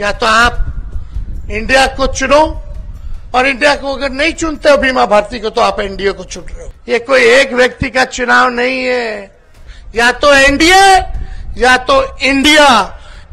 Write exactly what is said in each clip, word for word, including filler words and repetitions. या तो आप इंडिया को चुनो, और इंडिया को अगर नहीं चुनते हो बीमा भारती को तो आप एनडीए को चुन रहे हो। ये कोई एक व्यक्ति का चुनाव नहीं है, या तो एनडीए या तो इंडिया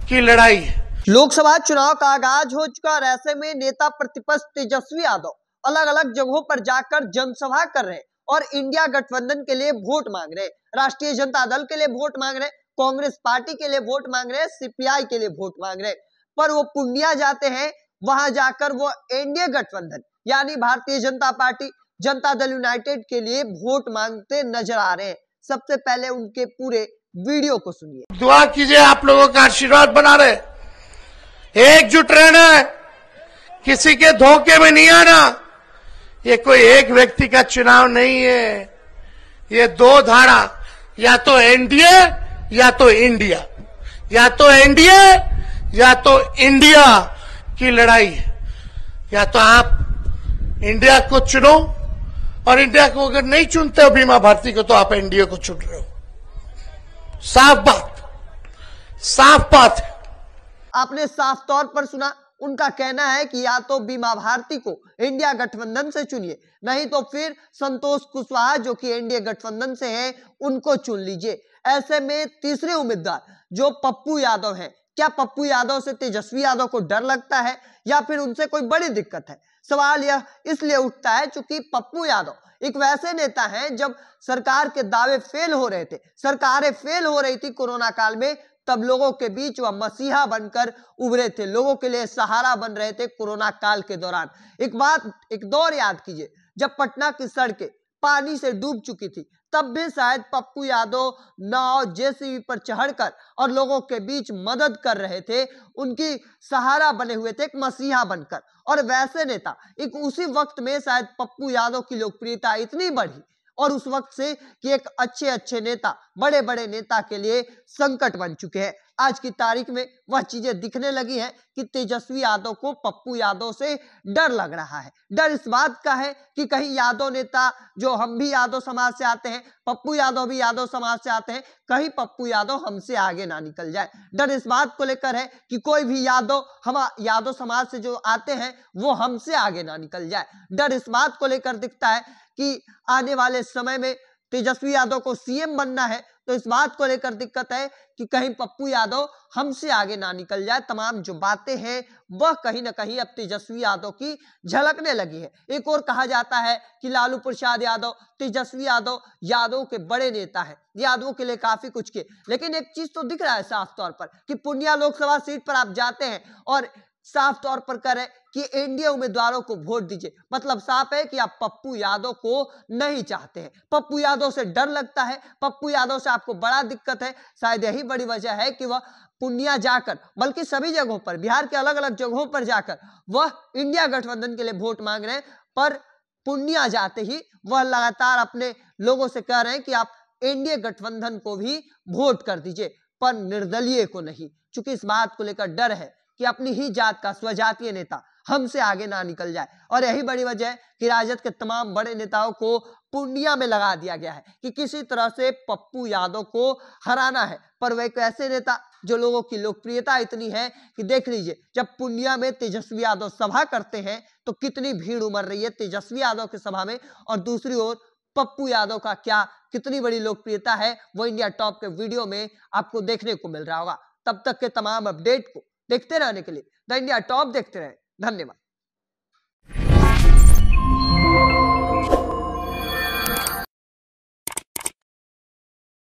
की लड़ाई है। लोकसभा चुनाव का आगाज हो चुका और ऐसे में नेता प्रतिपक्ष तेजस्वी यादव अलग अलग जगहों पर जाकर जनसभा कर रहे और इंडिया गठबंधन के लिए वोट मांग रहे, राष्ट्रीय जनता दल के लिए वोट मांग रहे, कांग्रेस पार्टी के लिए वोट मांग रहे, सीपीआई के लिए वोट मांग रहे, पर वो पुनिया जाते हैं। वहां जाकर वो एनडीए गठबंधन यानी भारतीय जनता पार्टी, जनता दल यूनाइटेड के लिए वोट मांगते नजर आ रहे हैं। सबसे पहले उनके पूरे वीडियो को सुनिए। दुआ कीजिए, आप लोगों का आशीर्वाद बना रहे, एकजुट रहना है, किसी के धोखे में नहीं आना। ये कोई एक व्यक्ति का चुनाव नहीं है, ये दो धारा, या तो एनडीए या तो इंडिया, या तो एनडीए या तो इंडिया की लड़ाई है। या तो आप इंडिया को चुनो, और इंडिया को अगर नहीं चुनते हो बीमा भारती को तो आप एनडीए को चुन रहे हो। साफ बात, साफ बात है। आपने साफ तौर पर सुना, उनका कहना है कि या तो बीमा भारती को इंडिया गठबंधन से चुनिए, नहीं तो फिर संतोष कुशवाहा जो कि एनडीए गठबंधन से हैं उनको चुन लीजिए। ऐसे में तीसरे उम्मीदवार जो पप्पू यादव हैं, क्या पप्पू यादव से तेजस्वी यादव को डर लगता है या फिर उनसे कोई बड़ी दिक्कत है? सवाल यह इसलिए उठता है क्योंकि पप्पू यादव एक वैसे नेता हैं, जब सरकार के दावे फेल हो रहे थे, सरकारें फेल हो रही थी कोरोना काल में, तब लोगों के बीच वह मसीहा बनकर उभरे थे, लोगों के लिए सहारा बन रहे थे कोरोना काल के दौरान। एक बात, एक दौर याद कीजिए जब पटना की सड़कें पानी से डूब चुकी थी, तब भी शायद पप्पू यादव नाव जेसीबी पर चढ़कर और लोगों के बीच मदद कर रहे थे, उनकी सहारा बने हुए थे, एक मसीहा बनकर। और वैसे नेता एक उसी वक्त में शायद पप्पू यादव की लोकप्रियता इतनी बढ़ी और उस वक्त से कि एक अच्छे अच्छे नेता, बड़े बड़े नेता के लिए संकट बन चुके हैं। आज की तारीख में वह चीजें दिखने लगी हैं कि तेजस्वी यादव को पप्पू यादव से डर लग रहा है। डर इस बात का है कि कहीं यादव नेता, जो हम भी यादव समाज से आते हैं, पप्पू यादव भी यादव समाज से आते हैं, कहीं पप्पू यादव हमसे आगे ना निकल जाए। डर इस बात को लेकर है कि कोई भी यादव, हम यादव समाज से जो आते हैं, वो हमसे आगे ना निकल जाए। डर इस बात को लेकर दिखता है कि आने वाले समय में तेजस्वी यादव को सीएम बनना है, तो इस बात को लेकर दिक्कत है कि कहीं पप्पू यादव हमसे आगे ना निकल जाए। तमाम जो बातें हैं वह कहीं ना कहीं अब तेजस्वी यादव की झलकने लगी है। एक और कहा जाता है कि लालू प्रसाद यादव, तेजस्वी यादव यादव के बड़े नेता हैं, यादवों के लिए काफी कुछ किए, लेकिन एक चीज तो दिख रहा है साफ तौर पर कि पूर्णिया लोकसभा सीट पर आप जाते हैं और साफ तौर पर कह रहे हैं कि एनडीए उम्मीदवारों को वोट दीजिए। मतलब साफ है कि आप पप्पू यादव को नहीं चाहते हैं, पप्पू यादव से डर लगता है, पप्पू यादव से आपको बड़ा दिक्कत है। शायद यही बड़ी वजह है कि वह पुनिया जाकर, बल्कि सभी जगहों पर, बिहार के अलग अलग जगहों पर जाकर वह इंडिया गठबंधन के लिए वोट मांग रहे हैं, पर पुनिया जाते ही वह लगातार अपने लोगों से कह रहे हैं कि आप एनडीए गठबंधन को भी वोट कर दीजिए, पर निर्दलीय को नहीं, चूंकि इस बात को लेकर डर है कि अपनी ही जात का स्वजातीय नेता हमसे आगे ना निकल जाए। और यही बड़ी वजह है कि राजद के तमाम बड़े नेताओं को पुनिया में लगा दिया गया है कि किसी तरह से पप्पू यादव को हराना है। पर वह एक ऐसे नेता जो लोगों की लोकप्रियता इतनी है कि देख लीजिए जब पुनिया में तेजस्वी यादव सभा करते हैं तो कितनी भीड़ उमड़ रही है तेजस्वी यादव की सभा में, और दूसरी ओर पप्पू यादव का क्या कितनी बड़ी लोकप्रियता है वो इंडिया टॉप के वीडियो में आपको देखने को मिल रहा होगा। तब तक के तमाम अपडेट को देखते रहने के लिए द इंडिया टॉप देखते रहें। धन्यवाद।